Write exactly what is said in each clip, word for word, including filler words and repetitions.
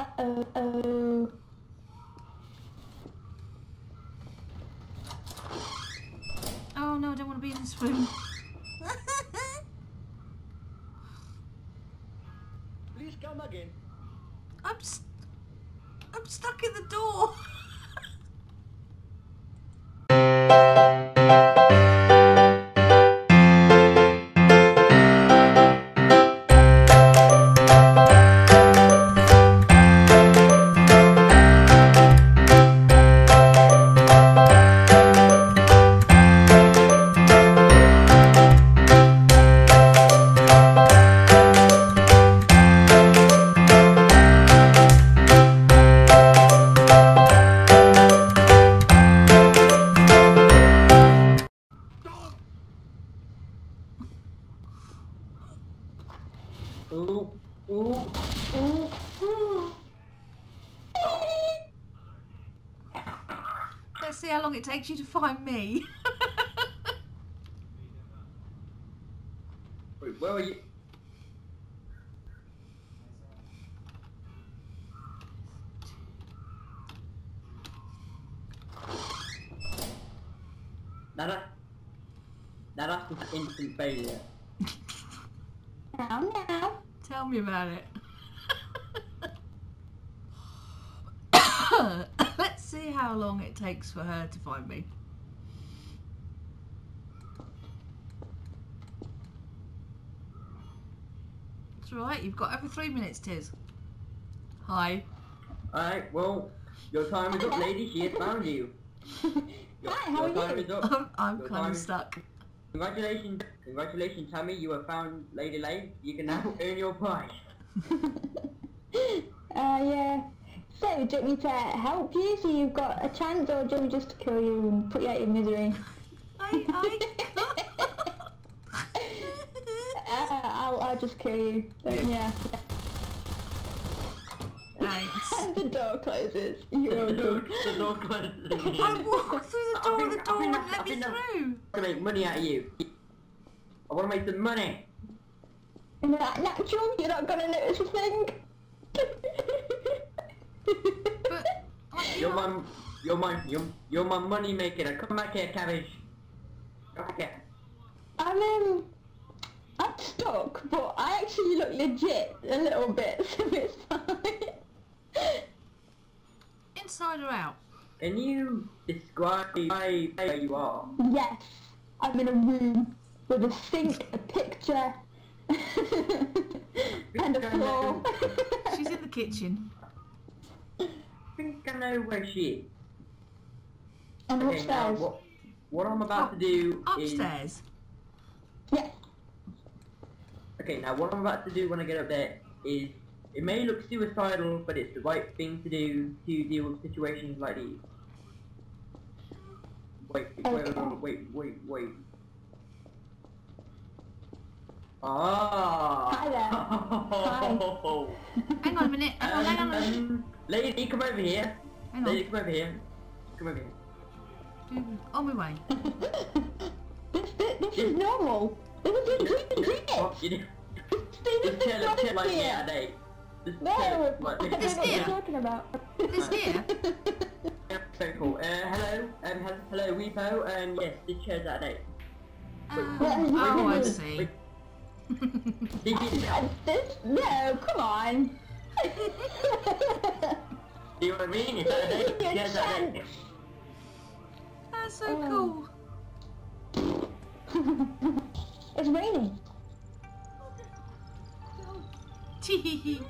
Uh-oh, uh-oh. Oh no, I don't want to be in this room. Please come again. I'm st I'm stuck in the door. Ooh, ooh, ooh, ooh. Let's see how long it takes you to find me. Wait, where are you? That, that was instant failure. Now, now. Tell me about it. Let's see how long it takes for her to find me. That's right, you've got over three minutes, Tiz. Hi. Alright, well, your time is up, lady. She has found you. Your, Hi, how your are time you? Is up. I'm, I'm your kind of stuck. Is... Congratulations, congratulations, Tammy. You have found Lady Lane. You can now earn your prize. Oh, uh, yeah. So, do you want me to help you so you've got a chance, or do you want me just to kill you and put you out of your misery? I, I uh, I'll, I'll just kill you. But, yeah. Nice. And the door closes. You're done. The door closes. I walk through the door, been, the door won't let me through. I want to make money out of you. I want to make some money. Isn't that natural? You're not going to notice a thing. But, like, you're, my, you're, my, you're, you're my money maker. Now come back here, Cabbage. Come back here. I'm, um, I'm stuck, but I actually look legit a little bit, so it's fine. Inside or out? Can you describe where you are? Yes, I'm in a room with a sink, a picture, and a floor. She's in the kitchen. I think I know where she is. I'm okay, upstairs. Now, what, what I'm about oh, to do upstairs. is... Upstairs? Yes. Okay, now what I'm about to do when I get up there is... It may look suicidal, but it's the right thing to do to deal with situations like these. Wait, wait, wait, wait, wait. Ah! Hi there. Oh. Hi. Hang on a minute. Hang on, um, hang on a minute. Um, lady, come over here. Hang on. Lady, come over here. Come over here. On my way. This, this, this is normal. This is just dream. Just tell us like that, Nate. No! What are you talking about? This here? So cool. Uh, hello, um, hello, Weepo, and um, yes, this chair's out of date. Um, oh, I see. No, come on! Do you know what I mean? It's out of date. It's out of date. That's so cool. It's raining. Tee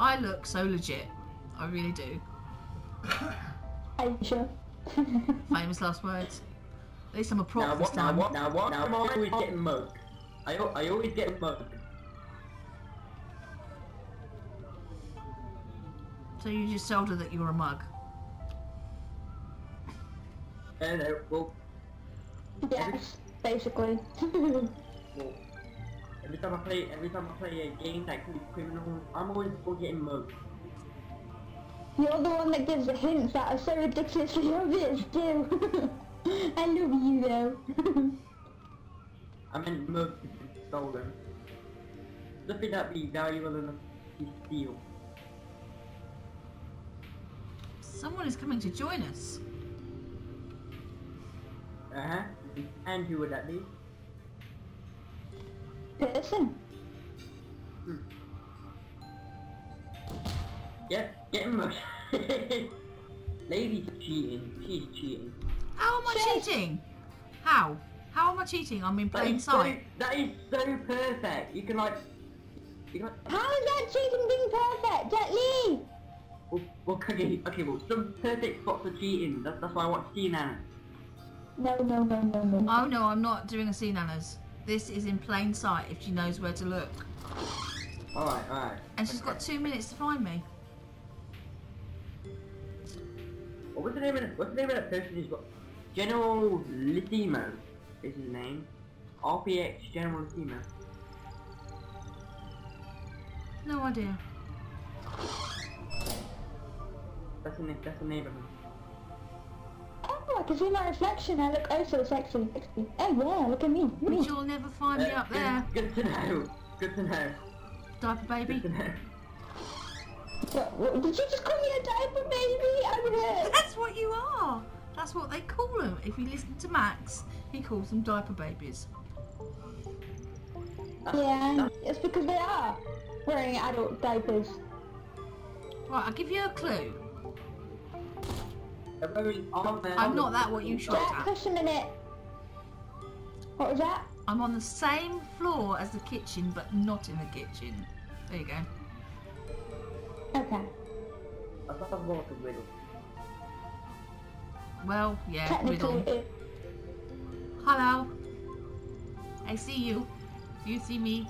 I look so legit. I really do. Are you sure? Famous last words. At least I'm a prop now this what, time. Now what? Now what? Now I'm always getting mugged. I, I always get mugged. So you just told her that you were a mug? No, no. Well... Yes, basically. Well, every time I play, every time I play a game that could be criminal, I'm always getting mugged. You're the one that gives the hints that are so ridiculously obvious, too. I love you, though. I meant mugged and stolen. Let it not be valuable enough to steal. Someone is coming to join us. Uh-huh. And who would that be? Person. Hmm. Yep, get him. Lady's cheating. She's cheating. How am I cheating? How? How am I cheating? I'm in plain sight. So, that is so perfect. You can like... You can, like how is that cheating being perfect? Jet Li! Well, well, okay, okay, well, some perfect spots are cheating. That's, that's why I want to see Nana. No, no, no, no, no. Oh no, I'm not doing a see Nana's. This is in plain sight if she knows where to look. Alright, alright. And she's okay. Got two minutes to find me. What's the name of that, what's the name of that person who's got... General Lissimo is his name. R P X General Lissimo. No idea. That's the, that's the name of him. Oh, I can see my reflection. I look oh so sexy. Oh yeah, look at me. me. You'll never find uh, me up there. Good to know. Good to know. Diaper baby. Good to know. What, what, did you just call me a diaper baby? I'm hurt. That's what you are. That's what they call them. If you listen to Max, he calls them diaper babies. Yeah, it's because they are wearing adult diapers. Right, I'll give you a clue. I'm not that what you shot at. Just a minute. What was that? I'm on the same floor as the kitchen, but not in the kitchen. There you go. Okay. I thought I was more like a riddle. Well, yeah, riddle. Hello. I see you. Do you see me?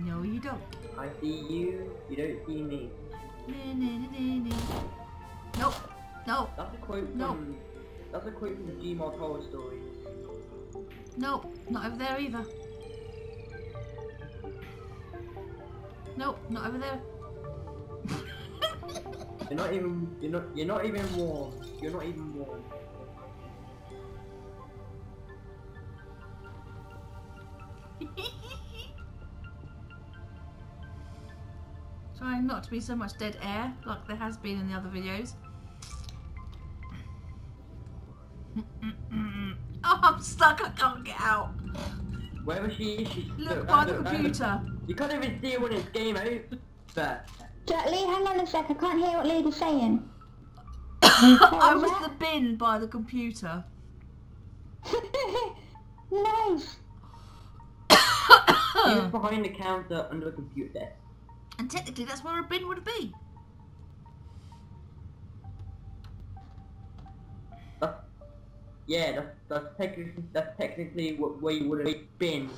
No, you don't. I see you. You don't see me. Na, na, na, na, na. Nope. No. That's a quote from... Nope. That's a quote from the Gmod horror story. Nope. Not over there either. Nope. Not over there. You're not even, you're not, you're not even warm. You're not even warm. Trying not to be so much dead air, like there has been in the other videos. Oh, I'm stuck, I can't get out. Wherever she is, she's Look, look by the look, computer. Look. You can't even see when it's game over. Jet Li, hang on a sec, I can't hear what Lady's saying. I was the bin by the computer. Nice! He was behind the counter under the computer. And technically that's where a bin would be. That's, yeah, that's, that's, technically, that's technically where you would have been.